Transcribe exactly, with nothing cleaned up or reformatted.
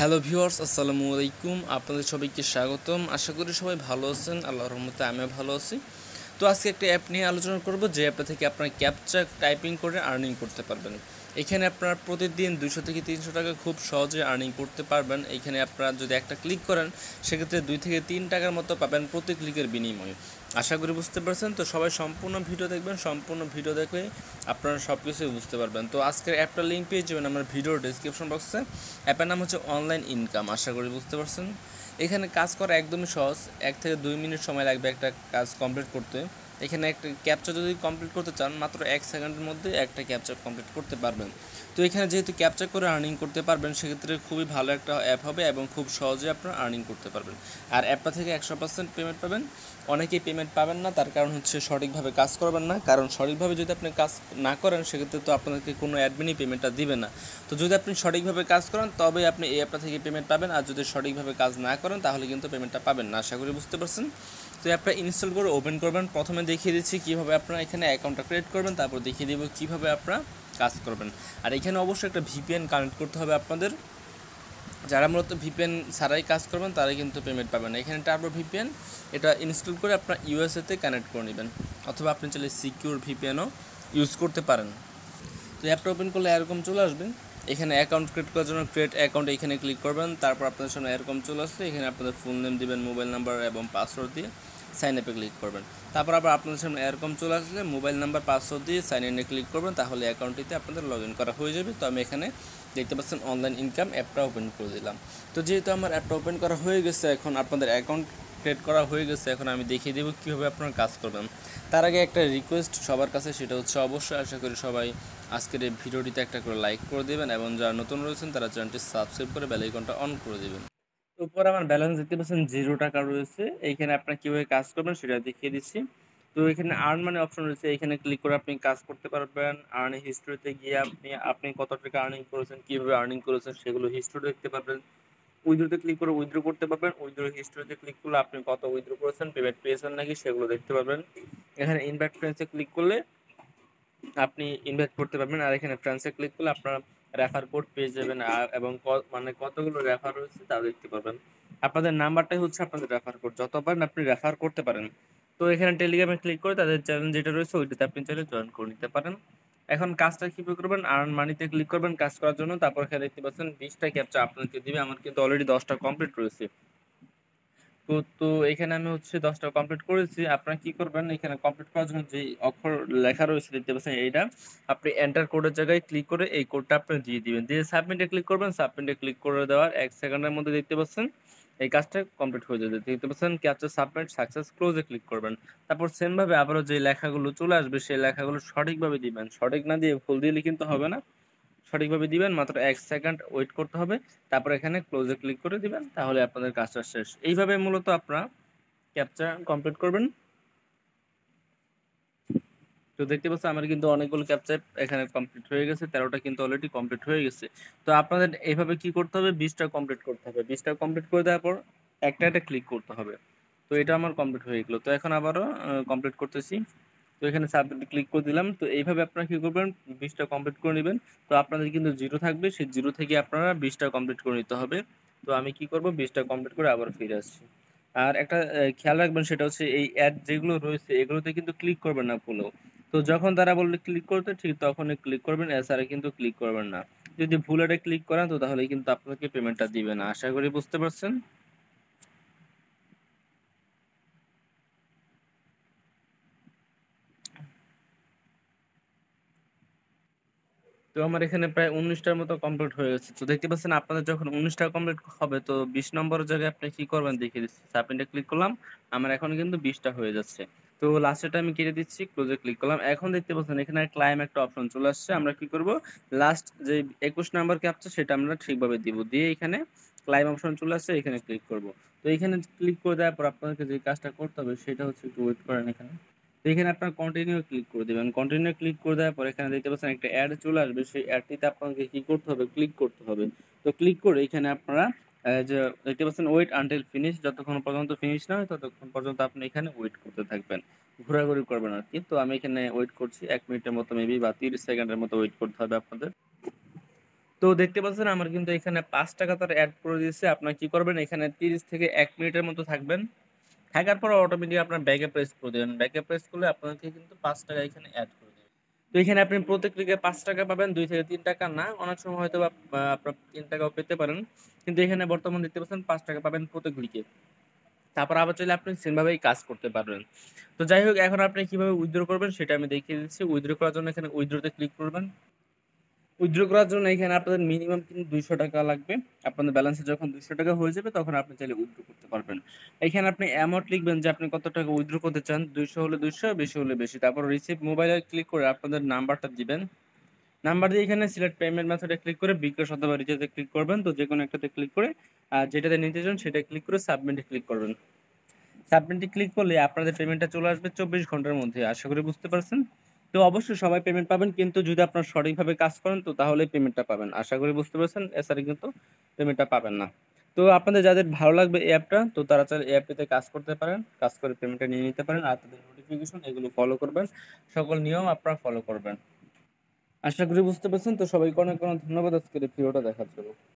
Hello viewers আসসালামু আলাইকুম আপনাদের সবাইকে স্বাগতম। আশা করি সবাই ভালো আছেন, আল্লাহর রহমতে আমিও ভালো আছি। তো আজকে একটা অ্যাপ নিয়ে আলোচনা করব, যে অ্যাপটা থেকে আপনারা ক্যাপচা টাইপিং করে আর্নিং করতে পারবেন। এখানে আপনারা প্রতিদিন দুশো থেকে তিনশো টাকা খুব সহজে আর্নিং করতে পারবেন। এখানে আপনারা যদি একটা ক্লিক করেন সেক্ষেত্রে দুই থেকে তিন টাকার মতো পাবেন প্রতি ক্লিকের বিনিময়ে। আশা করি বুঝতে পারছেন। তো সবাই সম্পূর্ণ ভিডিও দেখবেন, সম্পূর্ণ ভিডিও দেখে আপনারা সব কিছুই বুঝতে পারবেন। তো আজকের অ্যাপটা লিঙ্ক পেয়ে যাবেন আমার ভিডিওর ডিসক্রিপশন বক্সে। অ্যাপের নাম হচ্ছে অনলাইন ইনকাম। আশা করি বুঝতে পারছেন। এখানে কাজ করা একদমই সহজ, এক থেকে দুই মিনিট সময় লাগবে একটা কাজ কমপ্লিট করতে। এখানে একটা ক্যাপচা যদি কমপ্লিট করতে চান, মাত্র এক সেকেন্ডের মধ্যে একটা ক্যাপচা কমপ্লিট করতে পারবেন। তো এখানে যেহেতু ক্যাপচা করে আর্নিং করতে পারবেন, সেক্ষেত্রে খুবই ভালো একটা অ্যাপ হবে এবং খুব সহজে আপনারা আর্নিং করতে পারবেন। আর অ্যাপটা থেকে একশো পার্সেন্ট পেমেন্ট পাবেন। অনেকেই পেমেন্ট পাবেন না, তার কারণ হচ্ছে সঠিকভাবে কাজ করবেন না। কারণ সঠিকভাবে যদি আপনি কাজ না করেন সেক্ষেত্রে তো আপনাদেরকে কোনো অ্যাডমিনই পেমেন্টটা দিবে না। তো যদি আপনি সঠিকভাবে কাজ করেন তবে আপনি এই অ্যাপটা থেকে পেমেন্ট পাবেন, আর যদি সঠিকভাবে কাজ না করেন তাহলে কিন্তু পেমেন্টটা পাবেন না। আশা করি বুঝতে পারছেন। তো অ্যাপটা ইনস্টল করে ওপেন করবেন। প্রথমে দেখিয়ে দিচ্ছি কীভাবে আপনারা এখানে অ্যাকাউন্টটা ক্রিয়েট করবেন, তারপর দেখিয়ে দেবো কীভাবে আপনারা কাজ করবেন। আর এখানে অবশ্যই একটা ভিপিএন কানেক্ট করতে হবে আপনাদের। যারা মূলত ভিপিএন ছাড়াই কাজ করবেন তারাই কিন্তু পেমেন্ট পাবেন। এখানে টার্বো ভিপিএন এটা ইনস্টল করে আপনার ইউএসএতে কানেক্ট করে নেবেন, অথবা আপনি চাইলে সিকিউর ভিপিএনও ইউজ করতে পারেন। তো অ্যাপটা ওপেন করলে এরকম চলে আসবেন। এখানে অ্যাকাউন্ট ক্রিয়েট করার জন্য ক্রিয়েট অ্যাকাউন্ট এখানে ক্লিক করবেন। তারপর আপনাদের সামনে এরকম চলে আসলে এখানে আপনাদের ফুল নেম দিবেন, মোবাইল নাম্বার এবং পাসওয়ার্ড দিয়ে সাইন আপে ক্লিক করবেন। তারপর আবার আপনাদের সামনে এরকম চলে আসলে মোবাইল নাম্বার পাসওয়ার্ড দিয়ে সাইন ইনে ক্লিক করবেন, তাহলে অ্যাকাউন্টটিতে আপনাদের লগ ইন করা হয়ে যাবে। তো আমি এখানে দেখতে পাচ্ছেন অনলাইন ইনকাম অ্যাপটা ওপেন করে দিলাম। তো যেহেতু আমার অ্যাপটা ওপেন করা হয়ে গেছে, এখন আপনাদের অ্যাকাউন্ট ক্রিয়েট করা হয়ে গেছে, এখন আমি দেখিয়ে দেবো কীভাবে আপনারা কাজ করবেন। তার আগে একটা রিকোয়েস্ট সবার কাছে, সেটা হচ্ছে অবশ্যই আশা করি সবাই আজকের এই ভিডিওটিতে একটা করে লাইক করে দেবেন, এবং যারা নতুন রয়েছেন তারা চ্যানেলটি সাবস্ক্রাইব করে বেল আইকনটা অন করে দেবেন। উপরে আমার ব্যালেন্স দেখতে পাচ্ছেন জিরো টাকা রয়েছে। এইখানে আপনারা কীভাবে কাজ করবেন সেটা দেখিয়ে দিচ্ছি। তো এখানে আর্ন মানে অপশন রয়েছে, এখানে ক্লিক করে আপনি কাজ করতে পারবেন। আর্নিং হিস্ট্রিতে গিয়ে আপনি আপনি কত টাকা আর্নিং করেছেন, কীভাবে আর্নিং করেছেন সেগুলো হিস্ট্রি দেখতে পারবেন। উইথড্রোতে ক্লিক করে উইথড্রো করতে পারবেন। উইথড্রো হিস্ট্রিতে ক্লিক করলে আপনি কত উইথড্রো করেছেন, পেমেন্ট পেয়েছেন নাকি সেগুলো দেখতে পারবেন। এখানে ইনভাইট ফ্রেন্ডসে ক্লিক করলে আপনি ইনভাইট করতে পারবেন। আর এখানে ফ্রেন্ডসে ক্লিক করলে আপনার রেফার কোড পেয়ে যাবেন, এবং মানে কতগুলো রেফার রয়েছে তা দেখতে পারবেন। আপনাদের নাম্বারটাই হচ্ছে আপনাদের রেফার কোড, যত পারেন আপনি রেফার করতে পারেন। তো এখানে টেলিগ্রামে ক্লিক করে তাদের চ্যানেল যেটা রয়েছে ওইটাতে আপনি চাইলে জয়েন করে নিতে পারেন। এখন কাজটা কীভাবে করবেন, আর্ন মানিতে ক্লিক করবেন কাজ করার জন্য। তারপর এখানে দেখতে পাচ্ছেন বিশটা ক্যাপচা আপনাকে দিবে। আমার কিন্তু অলরেডি দশটা কমপ্লিট রয়েছে। তো তো এখানে আমি হচ্ছে দশটা কমপ্লিট করেছি। আপনারা কি করবেন, এখানে কমপ্লিট করার জন্য যে অক্ষর লেখা রয়েছে দেখতে পাচ্ছেন এইটা, আপনি এন্টার কোডের জায়গায় ক্লিক করে এই কোডটা আপনি দিয়ে দিবেন, দিয়ে সাবমিটে ক্লিক করবেন। সাবমিটে ক্লিক করে দেওয়ার এক সেকেন্ডের মধ্যে দেখতে পাচ্ছেন এই কাজটা কমপ্লিট হয়ে যাবে। দেখতে পাচ্ছেন ক্যাপচা সাবমিট সাকসেস, ক্লোজে ক্লিক করবেন। তারপর সেমভাবে আবারও যে লেখাগুলো চলে আসবে সেই লেখাগুলো সঠিকভাবে দিবেন। সঠিক না দিয়ে ভুল দিলে কিন্তু হবে না, সঠিকভাবে দিবেন। মাত্র এক সেকেন্ড ওয়েট করতে হবে, তারপর এখানে ক্লোজে ক্লিক করে দিবেন, তাহলে আপনাদের কাজটা শেষ। এইভাবে মূলত আপনারা ক্যাপচা কমপ্লিট করবেন। তো দেখতে পাচ্ছেন আমার কিন্তু অনেকগুলো ক্যাপচা এখানে কমপ্লিট হয়ে গেছে, তেরোটা কিন্তু অলরেডি কমপ্লিট হয়ে গেছে। তো আপনাদের এইভাবে কি করতে হবে, বিশটা কমপ্লিট করতে হবে। বিশটা কমপ্লিট করে দেওয়ার পর একটা একটা ক্লিক করতে হবে। তো এটা আমার কমপ্লিট হয়ে গেলো। তো এখন আবারও কমপ্লিট করতেছি। তো এখানে সাবমিটে ক্লিক করে দিলাম। তো এইভাবে আপনারা কী করবেন, বিশটা কমপ্লিট করে নেবেন। তো আপনাদের কিন্তু জিরো থাকবে, সেই জিরো থেকে আপনারা বিশটা কমপ্লিট করে নিতে হবে। তো আমি কি করব, বিশটা কমপ্লিট করে আবার ফিরে আসছি। আর একটা খেয়াল রাখবেন, সেটা হচ্ছে এই অ্যাড যেগুলো রয়েছে এগুলোতে কিন্তু ক্লিক করবেন না ভুলেও। তো যখন তারা বললে ক্লিক করতে ঠিক তখনই ক্লিক করবেন, এছাড়া কিন্তু ক্লিক করবেন না। যদি ভুল এটা ক্লিক করেন তো তাহলে কিন্তু আপনাকে পেমেন্টটা দিবে না। আশা করি বুঝতে পারছেন। তো আমার এখানে প্রায় উনিশটার মতো কমপ্লিট হয়ে গেছে। তো দেখতে পাচ্ছেন আপনাদের যখন উনিশটা কমপ্লিট হবে তো বিশ নম্বরের জায়গায় আপনি কী করবেন দেখিয়ে দিচ্ছি। সাবমিটে ক্লিক করলাম, আমার এখন কিন্তু বিশটা হয়ে যাচ্ছে। তো লাস্টেটা আমি কেটে দিচ্ছি, ক্লোজে ক্লিক করলাম। এখন দেখতে পাচ্ছেন এখানে ক্লাইম একটা অপশন চলে আসছে। আমরা কি করব, লাস্ট যে একুশ নাম্বার ক্যাপচা সেটা আমরা ঠিকভাবে দিব, দিয়ে এখানে ক্লাইম অপশন চলে আসছে, এখানে ক্লিক করব। তো এখানে ক্লিক করে দেওয়ার পর আপনাদেরকে যে কাজটা করতে হবে সেটা হচ্ছে একটু ওয়েট করেন। এখানে এখানে আপনারা কন্টিনিউ ক্লিক করে দেবেন। কন্টিনিউ ক্লিক করে দেওয়ার পর এখানে দেখতে পাচ্ছেন একটা অ্যাড চলে আসবে, সেই অ্যাডটিতে আপনাকে কি করতে হবে, ক্লিক করতে হবে। তো ক্লিক করে এখানে আপনারা যে দেখতে পাচ্ছেন ওয়েট আনটিল ফিনিশ, যতক্ষণ পর্যন্ত ফিনিশ না হয় ততক্ষণ পর্যন্ত আপনি এখানে ওয়েট করতে থাকবেন, ঘোরাঘুরি করবেন আর কি। তো আমি এখানে ওয়েট করছি এক মিনিটের মতো, মেবি বা তিরিশ সেকেন্ডের মতো ওয়েট করতে হবে আপনাদের। तो देखते পাচ্ছেন আমার কিন্তু এখানে पाँच টাকা তার অ্যাড করে দিয়েছে। আপনারা কি করবেন এখানে तीस থেকে एक মিনিটের মতো থাকবেন, থাকার পর অটোমেটিক আপনারা ব্যাকে প্রেস করে দিবেন। ব্যাকে প্রেস করলে আপনাদেরকে কিন্তু पाँच টাকা এখানে অ্যাড করে দিবে। তো এখানে আপনি প্রত্যেক ক্লিকে पाँच টাকা পাবেন, দুই থেকে तीन টাকা না, অনেক সময় হয়তো আপনারা तीन টাকাও পেতে পারেন, কিন্তু এখানে বর্তমানে দেখতে পাচ্ছেন पाँच টাকা পাবেন প্রত্যেক ক্লিকে। তারপর আবার চলে আপনি সেমভাবেই কাজ করতে পারবেন। তো যাই হোক এখন আপনি কিভাবে উইথড্র করবেন সেটা আমি দেখিয়ে দিচ্ছি। উইথড্র করার জন্য এখানে উইথড্রতে ক্লিক করবেন। উইথড্র করার জন্য এখানে আপনাদের মিনিমাম কিন্তু দুইশো টাকা লাগবে। আপনাদের ব্যালেন্সে যখন দুইশো টাকা হয়ে যাবে তখন আপনি চাইলে উইথড্র করতে পারবেন। এখানে আপনি অ্যামাউন্ট লিখবেন যে আপনি কত টাকা উইথড্র করতে চান, দুইশো হলে দুইশো, বেশি হলে বেশি। তারপর রিসিভ মোবাইলে ক্লিক করে আপনাদের নাম্বারটা দিবেন। নাম্বার দিয়ে এখানে সিলেক্ট পেমেন্ট মেথডে ক্লিক করে বিকাশ অথবা রিচার্জে ক্লিক করবেন। তো যে কোনো একটাতে ক্লিক করে যেটাতে নিতে চান সেটা ক্লিক করে সাবমিটে ক্লিক করবেন। সাবমিটে ক্লিক করলে আপনাদের পেমেন্টটা চলে আসবে চব্বিশ ঘন্টার মধ্যে। আশা করি বুঝতে পারছেন। তো অবশ্যই সবাই পেমেন্ট পাবেন, কিন্তু যদি আপনারা সঠিকভাবে কাজ করেন তো তাহলে পেমেন্টটা পাবেন। আশা করি বুঝতে পারছেন, এছাড়া কিন্তু পেমেন্টটা পাবেন না। তো আপনাদের যাদের ভালো লাগবে এই অ্যাপটা তো তারা চাইলে এই অ্যাপটিতে কাজ করতে পারেন, কাজ করে পেমেন্টটা নিয়ে নিতে পারেন। আর তাদের নোটিফিকেশন এগুলো ফলো করবেন, সকল নিয়ম আপনারা ফলো করবেন। আশা করি বুঝতে পারছেন। তো সবাইকে অনেক অনেক ধন্যবাদ আজকের ভিডিওটা দেখার জন্য।